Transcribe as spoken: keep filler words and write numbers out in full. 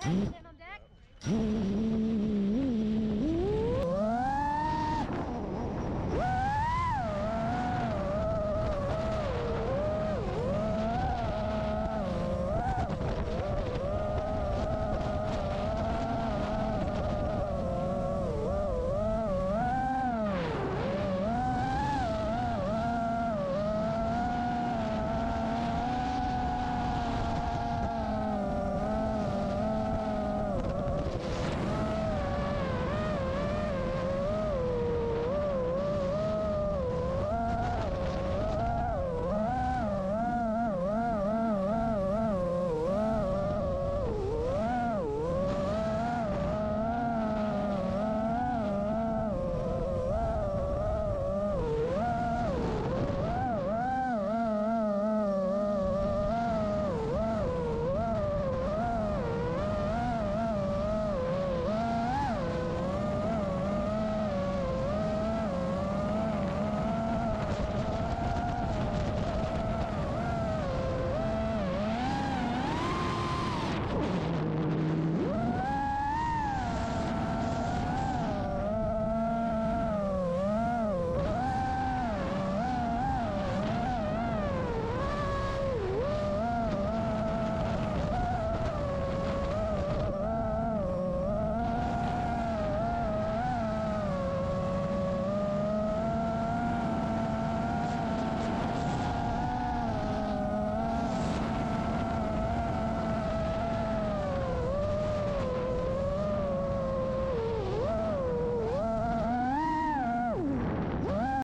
What happened? I'm on deck?